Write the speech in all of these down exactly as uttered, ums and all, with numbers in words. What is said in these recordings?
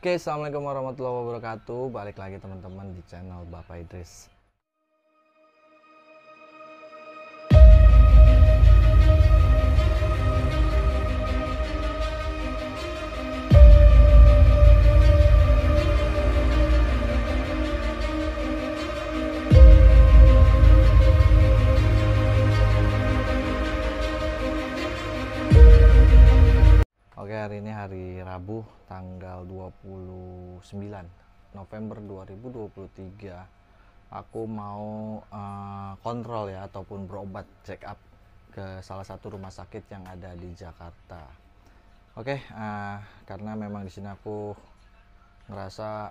Oke, assalamualaikum warahmatullahi wabarakatuh. Balik lagi teman-teman di channel Bapak Idris. Oke, hari ini hari Rabu tanggal dua puluh sembilan November dua ribu dua puluh tiga. Aku mau uh, kontrol ya, ataupun berobat check up ke salah satu rumah sakit yang ada di Jakarta. Oke, uh, karena memang di sini aku ngerasa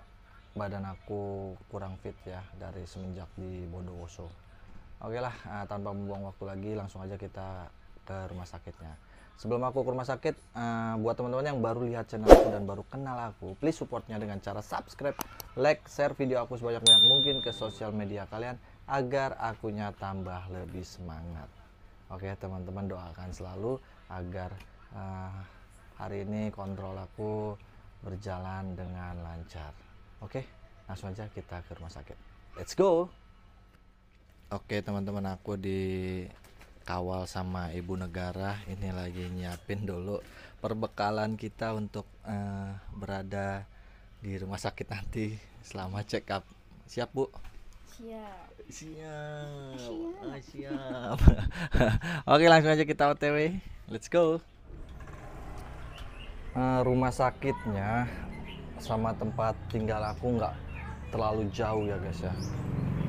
badan aku kurang fit ya dari semenjak di Bondowoso. Oke lah, uh, tanpa membuang waktu lagi, langsung aja kita ke rumah sakitnya. Sebelum aku ke rumah sakit, uh, buat teman-teman yang baru lihat channel aku dan baru kenal aku, please supportnya dengan cara subscribe, like, share video aku sebanyak-banyak mungkin ke sosial media kalian agar akunya tambah lebih semangat. Oke teman-teman, doakan selalu agar uh, hari ini kontrol aku berjalan dengan lancar. Oke, langsung aja kita ke rumah sakit. Let's go! Oke teman-teman, aku di... kawal sama ibu negara ini lagi nyiapin dulu perbekalan kita untuk uh, berada di rumah sakit nanti selama check up. Siap Bu? Siap. Siap. Siap. Ah, siap. Oke, langsung aja kita O T W. Let's go. Uh, rumah sakitnya sama tempat tinggal aku nggak terlalu jauh ya guys ya.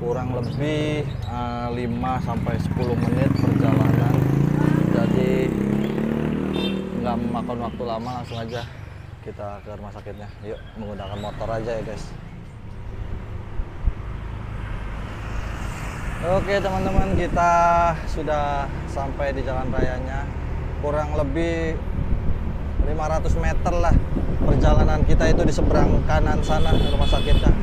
Kurang lebih uh, lima sampai sepuluh menit perjalanan, jadi nggak memakan waktu lama. Langsung aja kita ke rumah sakitnya, yuk, menggunakan motor aja ya guys. Oke teman-teman, kita sudah sampai di jalan rayanya. Kurang lebih lima ratus meter lah perjalanan kita itu, di seberang kanan sana rumah sakitnya.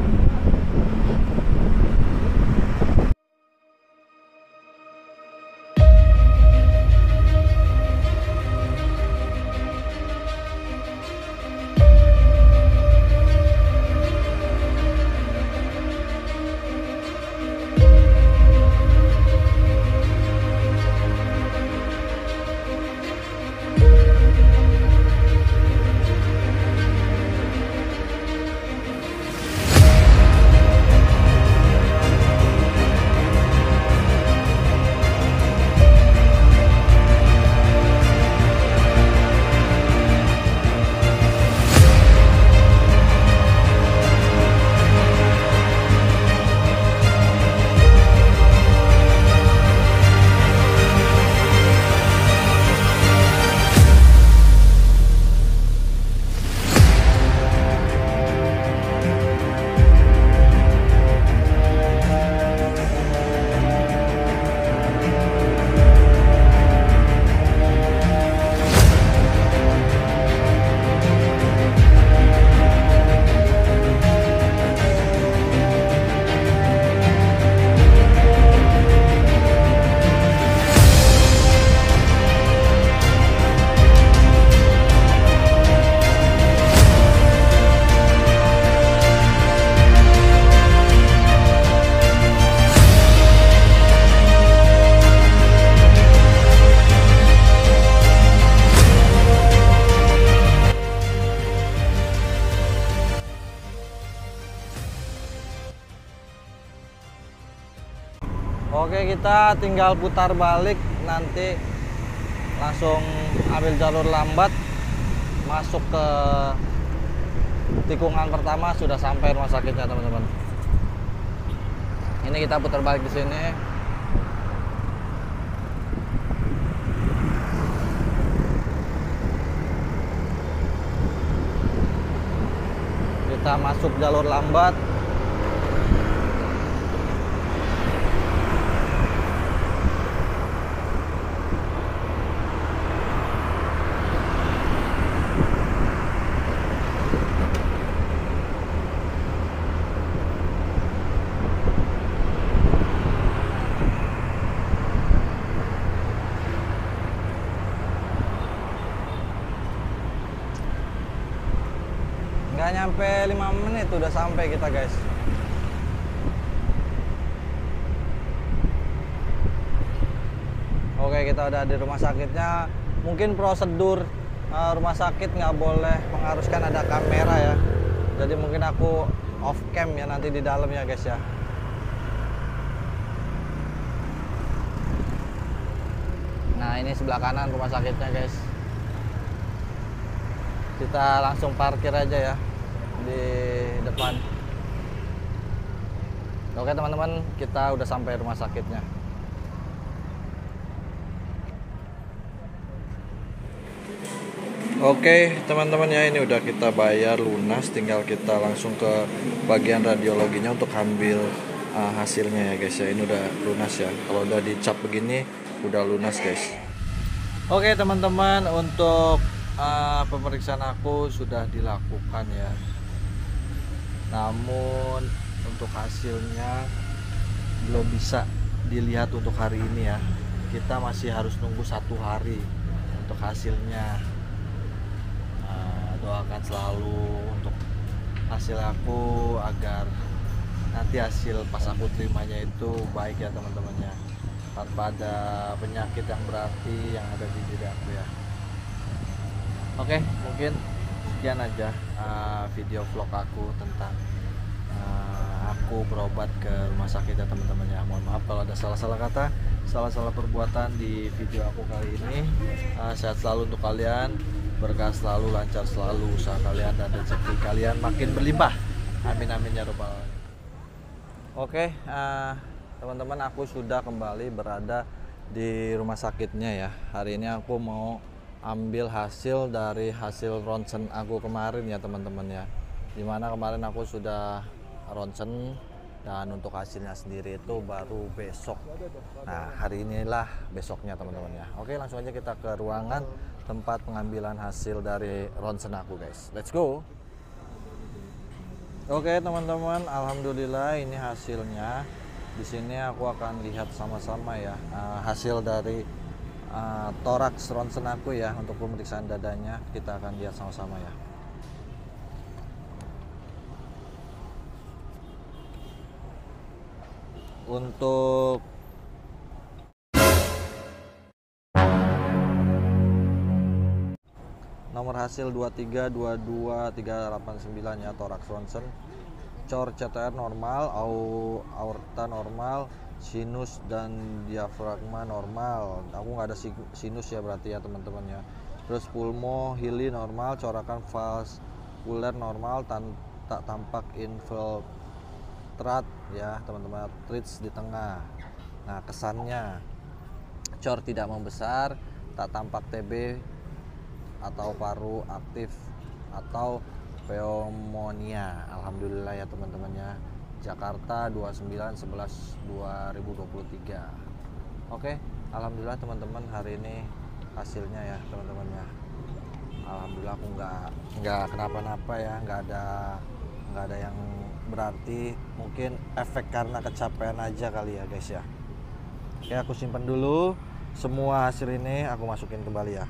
Oke, kita tinggal putar balik, nanti langsung ambil jalur lambat masuk ke tikungan pertama, sudah sampai rumah sakitnya teman-teman. Ini kita putar balik di sini. Kita masuk jalur lambat. Gak nyampe lima menit udah sampai kita, guys. Oke, kita udah di rumah sakitnya. Mungkin prosedur uh, rumah sakit nggak boleh mengharuskan ada kamera ya. Jadi mungkin aku off cam ya nanti di dalam ya, guys ya. Nah, ini sebelah kanan rumah sakitnya, guys. Kita langsung parkir aja ya di depan. Oke teman-teman, kita udah sampai rumah sakitnya. Oke teman-teman ya, ini udah kita bayar lunas, tinggal kita langsung ke bagian radiologinya untuk ambil uh, hasilnya ya guys ya. Ini udah lunas ya, kalau udah dicap begini udah lunas guys. Oke teman-teman, untuk Uh, pemeriksaan aku sudah dilakukan ya, namun untuk hasilnya belum bisa dilihat untuk hari ini ya. Kita masih harus nunggu satu hari untuk hasilnya. Uh, doakan selalu untuk hasil aku agar nanti hasil pas aku terimanya itu baik ya teman-temannya, tanpa ada penyakit yang berarti yang ada di diri aku ya. Oke, okay, mungkin sekian aja uh, video vlog aku tentang uh, aku berobat ke rumah sakit ya teman-teman ya. Mohon maaf kalau ada salah-salah kata, salah-salah perbuatan di video aku kali ini. uh, Sehat selalu untuk kalian, berkah selalu, lancar selalu usaha kalian, dan rezeki kalian makin berlimpah. Amin amin ya rabbal alamin. Oke, okay, uh, teman-teman, aku sudah kembali berada di rumah sakitnya ya. Hari ini aku mau ambil hasil dari hasil ronsen aku kemarin ya teman-teman ya, dimana kemarin aku sudah ronsen dan untuk hasilnya sendiri itu baru besok. Nah hari inilah besoknya teman-teman ya. Oke, langsung aja kita ke ruangan tempat pengambilan hasil dari ronsen aku guys, let's go. Oke teman-teman, alhamdulillah ini hasilnya. Di sini aku akan lihat sama-sama ya uh, hasil dari Uh, toraks ronsen aku ya. Untuk pemeriksaan dadanya kita akan lihat sama-sama ya. Untuk nomor hasil dua tiga dua dua tiga delapan sembilan ya, toraks ronsen. Cor C T R normal, au, aorta normal, sinus dan diafragma normal. Aku nggak ada sinus ya berarti ya teman-teman ya. Terus pulmo hili normal, corakan vaskuler normal, tan tak tampak infiltrat ya teman-teman, trits di tengah. Nah kesannya cor tidak membesar, tak tampak T B atau paru aktif atau pneumonia. Alhamdulillah ya teman-teman ya. Jakarta dua puluh sembilan sebelas dua ribu dua puluh tiga. Oke, alhamdulillah teman-teman, hari ini hasilnya ya teman-teman ya. Alhamdulillah aku nggak nggak kenapa-napa ya, nggak ada nggak ada yang berarti. Mungkin efek karena kecapean aja kali ya guys ya. Oke, aku simpan dulu semua hasil ini, aku masukin kembali ya.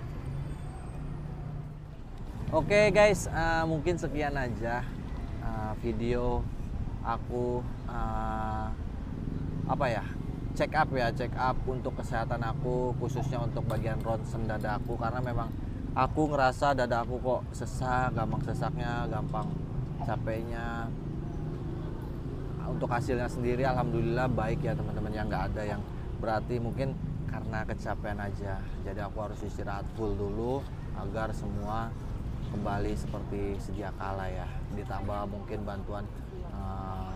Oke guys, uh, mungkin sekian aja uh, video aku uh, apa ya, check up ya check up untuk kesehatan aku, khususnya untuk bagian ronsen dada aku, karena memang aku ngerasa dada aku kok sesak, gampang sesaknya, gampang capeknya. Untuk hasilnya sendiri alhamdulillah baik ya teman-teman ya, nggak ada yang berarti. Mungkin karena kecapean aja, jadi aku harus istirahat full dulu agar semua kembali seperti sedia kala ya, ditambah mungkin bantuan uh,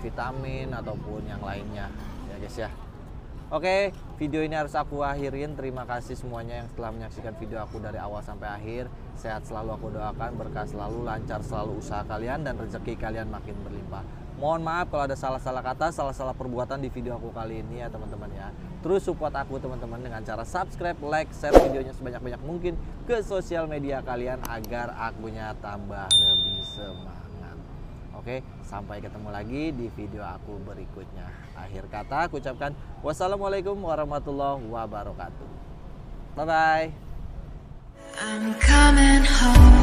vitamin ataupun yang lainnya ya guys ya. Oke, video ini harus aku akhirin. Terima kasih semuanya yang telah menyaksikan video aku dari awal sampai akhir. Sehat selalu aku doakan, berkah selalu, lancar selalu usaha kalian, dan rezeki kalian makin berlimpah. Mohon maaf kalau ada salah-salah kata, salah-salah perbuatan di video aku kali ini ya teman-teman ya. Terus support aku teman-teman dengan cara subscribe, like, share videonya sebanyak-banyak mungkin ke sosial media kalian agar akunya tambah lebih semangat. Oke, sampai ketemu lagi di video aku berikutnya. Akhir kata aku ucapkan wassalamualaikum warahmatullahi wabarakatuh. Bye-bye.